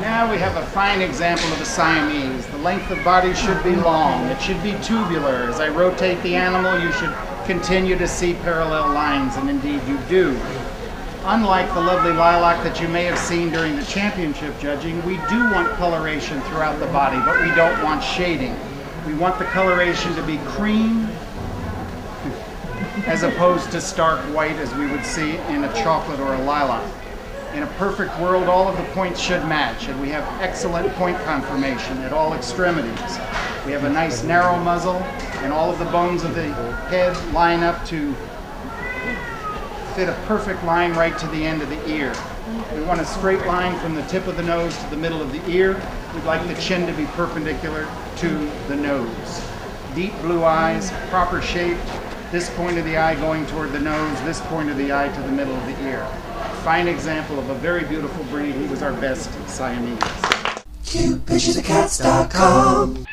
Now we have a fine example of a Siamese. The length of body should be long. It should be tubular. As I rotate the animal, you should continue to see parallel lines, and indeed you do. Unlike the lovely lilac that you may have seen during the championship judging, we do want coloration throughout the body, but we don't want shading. We want the coloration to be cream, as opposed to stark white as we would see in a chocolate or a lilac. In a perfect world, all of the points should match, and we have excellent point conformation at all extremities. We have a nice narrow muzzle, and all of the bones of the head line up to fit a perfect line right to the end of the ear. We want a straight line from the tip of the nose to the middle of the ear. We'd like the chin to be perpendicular to the nose. Deep blue eyes, proper shape, this point of the eye going toward the nose, this point of the eye to the middle of the ear. Fine example of a very beautiful breed. He was our best Siamese. CutePicturesOfCats.com